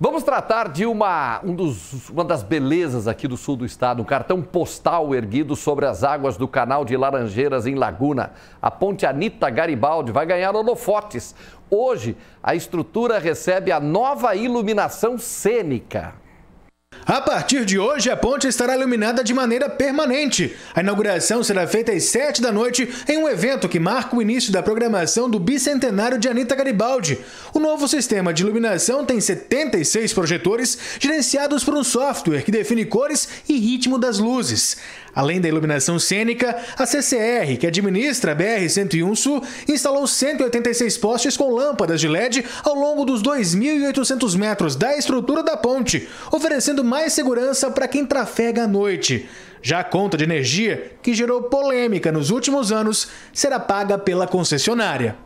Vamos tratar de uma das belezas aqui do sul do estado, um cartão postal erguido sobre as águas do Canal de Laranjeiras, em Laguna. A Ponte Anita Garibaldi vai ganhar holofotes. Hoje, a estrutura recebe a nova iluminação cênica. A partir de hoje, a ponte estará iluminada de maneira permanente. A inauguração será feita às 19h em um evento que marca o início da programação do bicentenário de Anita Garibaldi. O novo sistema de iluminação tem 76 projetores gerenciados por um software que define cores e ritmo das luzes. Além da iluminação cênica, a CCR, que administra a BR-101 Sul, instalou 186 postes com lâmpadas de LED ao longo dos 2.800 metros da estrutura da ponte, oferecendo mais segurança para quem trafega à noite. Já a conta de energia, que gerou polêmica nos últimos anos, será paga pela concessionária.